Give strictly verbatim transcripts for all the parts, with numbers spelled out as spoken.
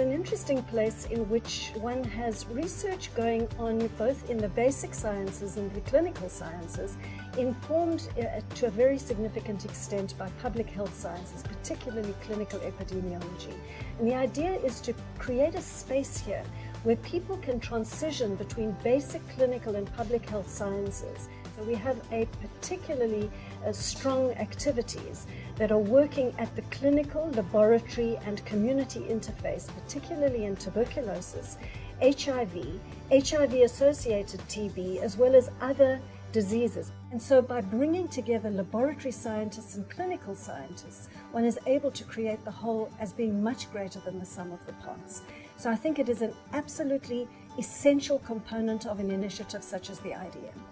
an interesting place in which one has research going on both in the basic sciences and the clinical sciences, informed uh, to a very significant extent by public health sciences, particularly clinical epidemiology. And the idea is to create a space here where people can transition between basic clinical and public health sciences. So we have a particularly uh, strong activities that are working at the clinical, laboratory and community interface, particularly in tuberculosis, H I V, H I V-associated T B, as well as other diseases. And so by bringing together laboratory scientists and clinical scientists, one is able to create the whole as being much greater than the sum of the parts. So I think it is an absolutely essential component of an initiative such as the I D M.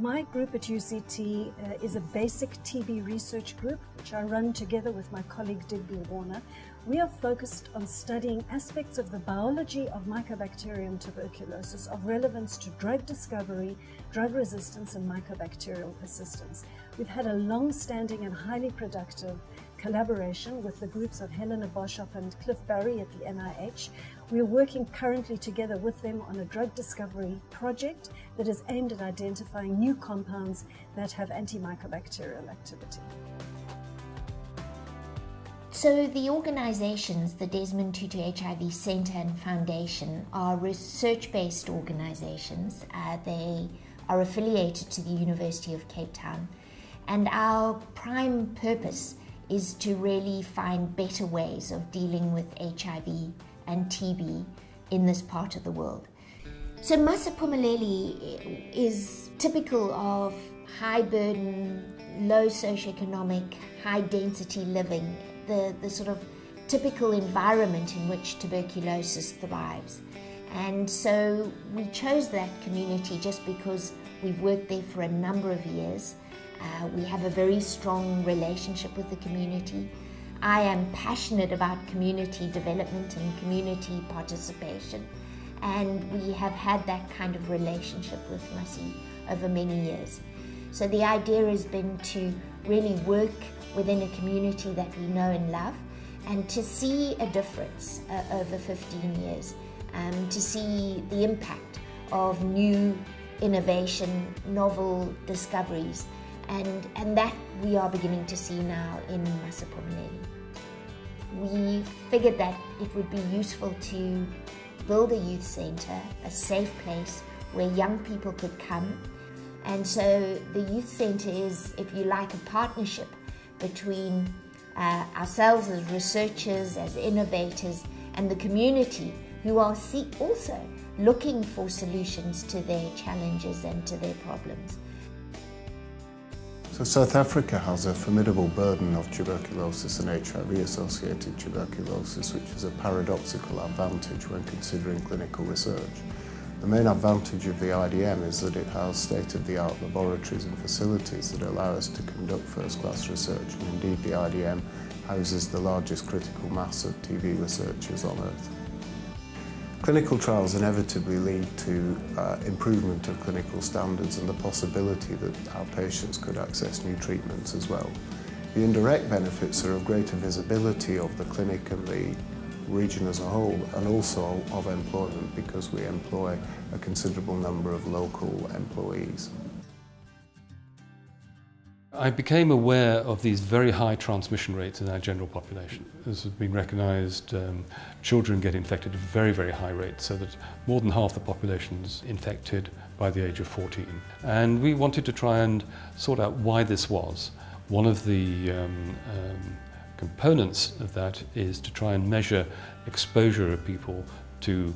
My group at U C T uh, is a basic T B research group, which I run together with my colleague Digby Warner. We are focused on studying aspects of the biology of Mycobacterium tuberculosis of relevance to drug discovery, drug resistance and mycobacterial persistence. We've had a long-standing and highly productive collaboration with the groups of Helena Boshoff and Cliff Barry at the N I H. We're working currently together with them on a drug discovery project that is aimed at identifying new compounds that have antimicrobacterial activity. So the organisations, the Desmond Tutu H I V Centre and Foundation, are research-based organisations. Uh, they are affiliated to the University of Cape Town, and our prime purpose is to really find better ways of dealing with H I V and T B in this part of the world. So Masiphumelele is typical of high burden, low socioeconomic, high density living, the, the sort of typical environment in which tuberculosis thrives. And so we chose that community just because we've worked there for a number of years. Uh, we have a very strong relationship with the community. I am passionate about community development and community participation, and we have had that kind of relationship with Masi over many years. So the idea has been to really work within a community that we know and love, and to see a difference uh, over fifteen years, um, to see the impact of new innovation, novel discoveries, And, and that we are beginning to see now in Masiphumelele. We figured that it would be useful to build a youth centre, a safe place where young people could come. And so the youth centre is, if you like, a partnership between uh, ourselves as researchers, as innovators, and the community, who are also looking for solutions to their challenges and to their problems. So South Africa has a formidable burden of tuberculosis and H I V-associated tuberculosis, which is a paradoxical advantage when considering clinical research. The main advantage of the I D M is that it has state-of-the-art laboratories and facilities that allow us to conduct first-class research, and indeed the I D M houses the largest critical mass of T B researchers on Earth. Clinical trials inevitably lead to uh, improvement of clinical standards and the possibility that our patients could access new treatments as well. The indirect benefits are of greater visibility of the clinic and the region as a whole, and also of employment, because we employ a considerable number of local employees. I became aware of these very high transmission rates in our general population. This has been recognised. Um, children get infected at very, very high rates, so that more than half the population is infected by the age of fourteen. And we wanted to try and sort out why this was. One of the um, um, components of that is to try and measure exposure of people to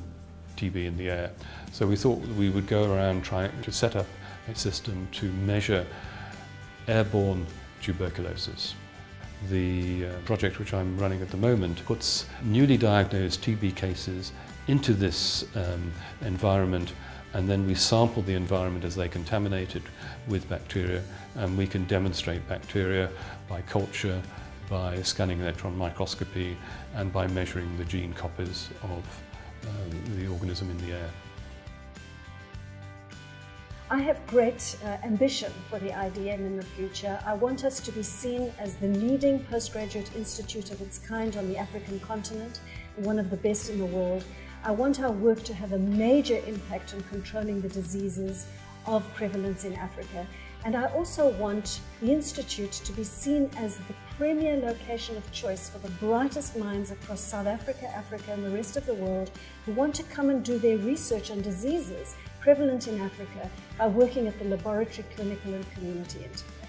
T B in the air. So we thought we would go around trying to set up a system to measure airborne tuberculosis. The uh, project which I'm running at the moment puts newly diagnosed T B cases into this um, environment, and then we sample the environment as they contaminate it with bacteria, and we can demonstrate bacteria by culture, by scanning electron microscopy, and by measuring the gene copies of uh, the organism in the air. I have great uh, ambition for the I D M in the future. I want us to be seen as the leading postgraduate institute of its kind on the African continent, one of the best in the world. I want our work to have a major impact on controlling the diseases of prevalence in Africa. And I also want the institute to be seen as the premier location of choice for the brightest minds across South Africa, Africa and the rest of the world who want to come and do their research on diseases prevalent in Africa by working at the laboratory, clinical and community interface.